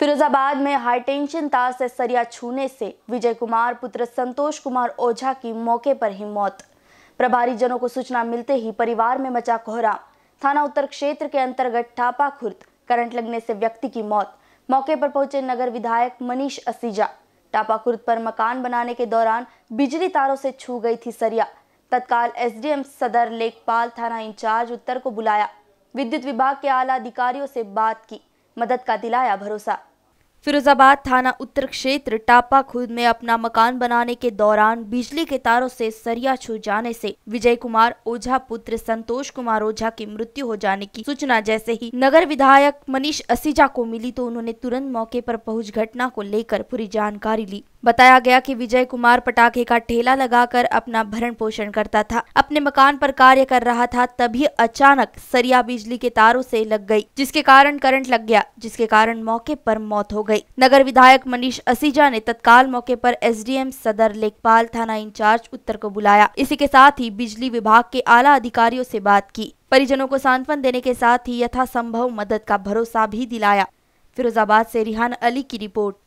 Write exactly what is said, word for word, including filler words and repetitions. फिरोजाबाद में हाईटेंशन तार से सरिया छूने से विजय कुमार पुत्र संतोष कुमार ओझा की मौके पर ही मौत। प्रभारी जनों को सूचना मिलते ही परिवार में मचा कोहराम। थाना उत्तर क्षेत्र के अंतर्गत टप्पा खुर्द, करंट लगने से व्यक्ति की मौत। मौके पर पहुंचे नगर विधायक मनीष असीजा। टप्पा खुर्द पर मकान बनाने के दौरान बिजली तारों से छू गई थी सरिया। तत्काल एसडीएम सदर लेखपाल थाना इंचार्ज उत्तर को बुलाया, विद्युत विभाग के आला अधिकारियों से बात की, मदद का दिलाया भरोसा। फिरोजाबाद थाना उत्तर क्षेत्र टप्पा खुर्द में अपना मकान बनाने के दौरान बिजली के तारों से सरिया छू जाने से विजय कुमार ओझा पुत्र संतोष कुमार ओझा की मृत्यु हो जाने की सूचना जैसे ही नगर विधायक मनीष असीजा को मिली तो उन्होंने तुरंत मौके पर पहुंच घटना को लेकर पूरी जानकारी ली। बताया गया कि विजय कुमार पटाखे का ठेला लगाकर अपना भरण पोषण करता था, अपने मकान पर कार्य कर रहा था, तभी अचानक सरिया बिजली के तारों से लग गई, जिसके कारण करंट लग गया, जिसके कारण मौके पर मौत हो गई। नगर विधायक मनीष असीजा ने तत्काल मौके पर एसडीएम सदर लेखपाल थाना इंचार्ज उत्तर को बुलाया। इसी के साथ ही बिजली विभाग के आला अधिकारियों से बात की, परिजनों को सांत्वन देने के साथ ही यथासंभव मदद का भरोसा भी दिलाया। फिरोजाबाद से रिहान अली की रिपोर्ट।